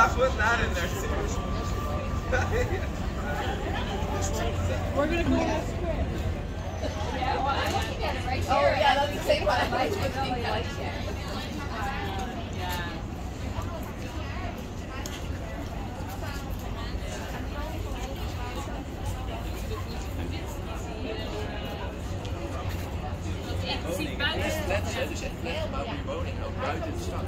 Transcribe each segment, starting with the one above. I put that in there too. We're gonna go ask Chris. Yeah, well, I'm looking at it right here. Oh yeah, that's the same one. I really like it. It's about reloading. How bright it stuck.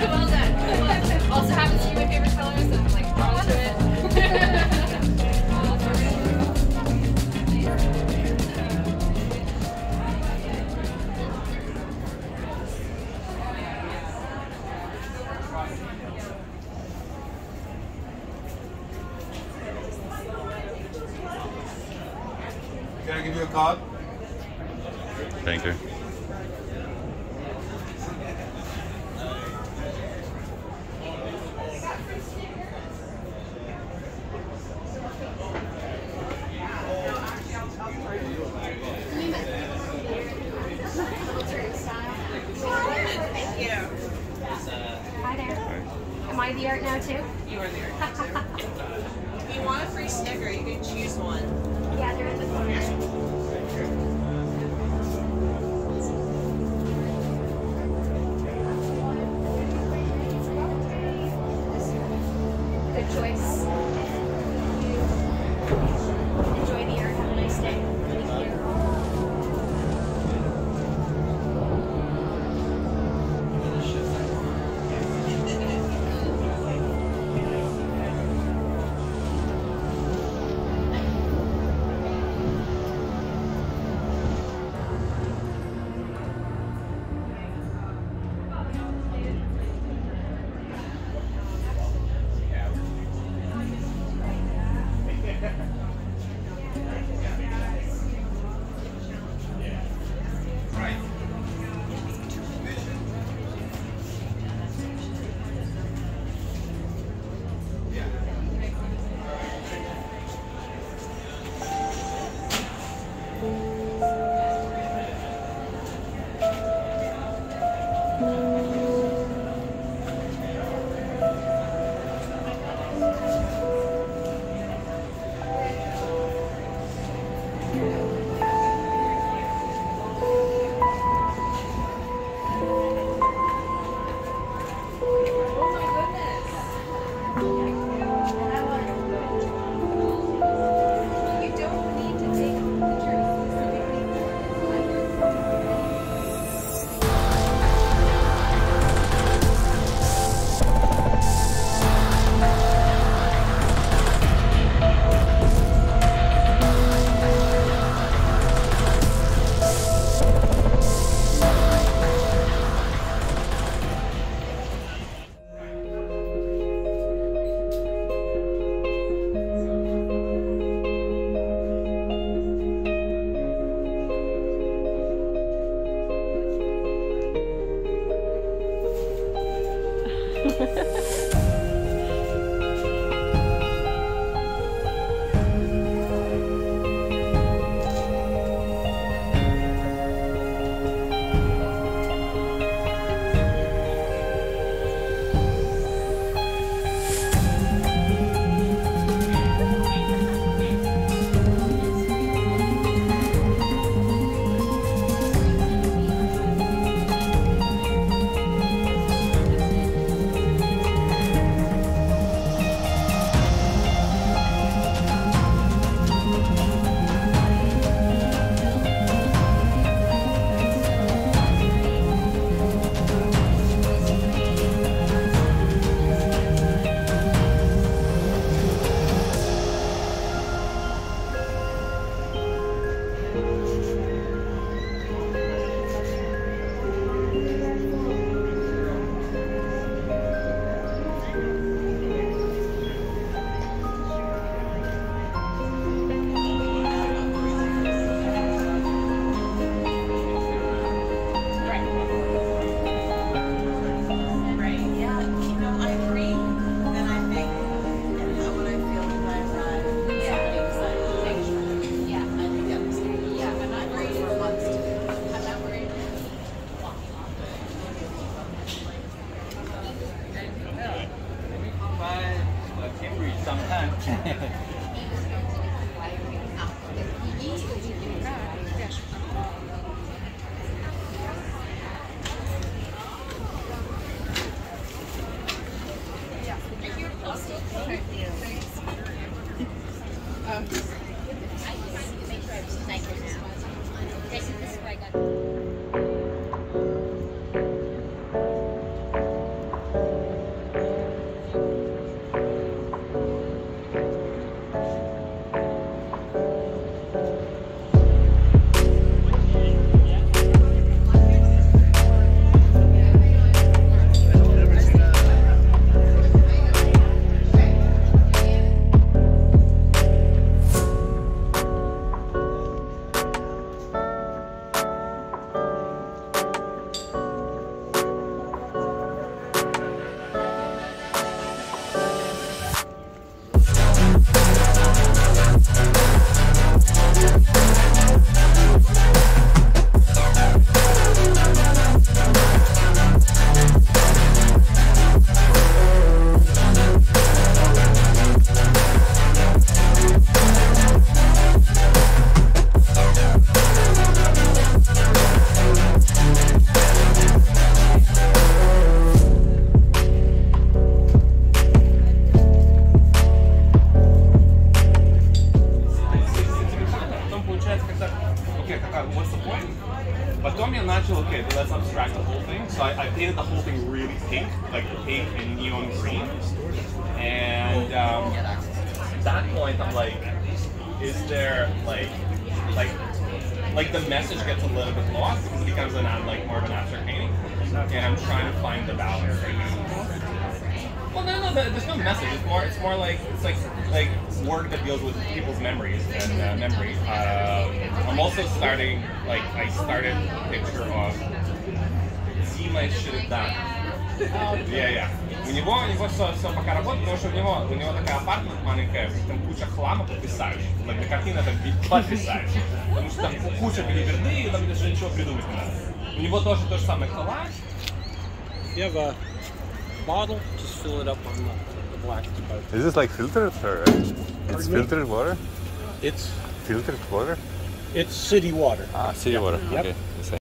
Well done. Also happens to be my favorite color, so I'm like, all of it. Can I give you a card? Thank you. Yeah. I the art now too? You are the art now too. If you want a free sticker, you can choose one. Yeah, they're in the corner. actually, okay, but let's abstract the whole thing. So I painted the whole thing really pink, like pink and neon green. And at that point, I'm like, is there like the message gets a little bit lost because it becomes more of an abstract painting. And I'm trying to find the balance. Well, no, there's no message. It's more like work that deals with people's memories and memory. I'm also starting I started a picture of Zima Shurdak. У него все пока работает, потому что у него такая апартмент маленькая, там куча хлама потрясающих. Эта картина потрясающая, потому что там куча билиберды и там даже ничего придумать не надо. У него тоже то же самое хлама. Yeah, but... bottle, just fill it up on the black part. Is this like filtered water, right? It's filtered water? It's filtered water? It's city water. Ah, city water, okay. Yep.